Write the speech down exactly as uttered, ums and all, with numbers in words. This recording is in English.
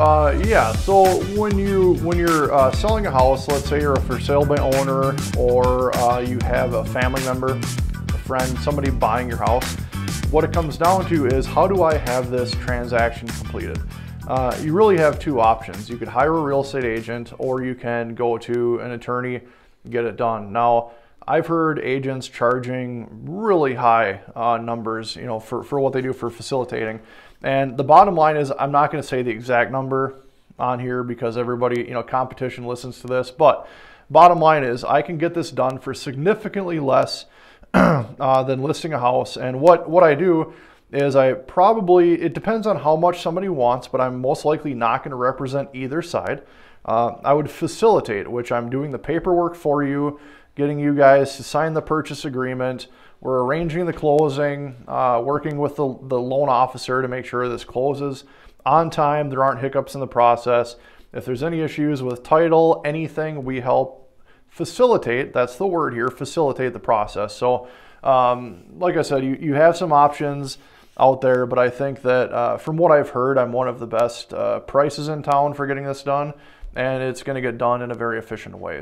Uh, yeah, so when, you, when you're uh, selling a house, let's say you're a for sale by owner, or uh, you have a family member, a friend, somebody buying your house, what it comes down to is, how do I have this transaction completed? Uh, you really have two options. You could hire a real estate agent, or you can go to an attorney and get it done. Now, I've heard agents charging really high uh, numbers, you know, for, for what they do for facilitating. And the bottom line is, I'm not going to say the exact number on here because everybody, you know, competition listens to this. But bottom line is, I can get this done for significantly less uh, than listing a house. And what, what I do is I probably, it depends on how much somebody wants, but I'm most likely not going to represent either side. Uh, I would facilitate, which I'm doing the paperwork for you, getting you guys to sign the purchase agreement. We're arranging the closing, uh, working with the, the loan officer to make sure this closes on time. There aren't hiccups in the process. If there's any issues with title, anything, we help facilitate. That's the word here, facilitate the process. So um, like I said, you, you have some options out there, but I think that uh, from what I've heard, I'm one of the best uh, prices in town for getting this done, and it's going to get done in a very efficient way.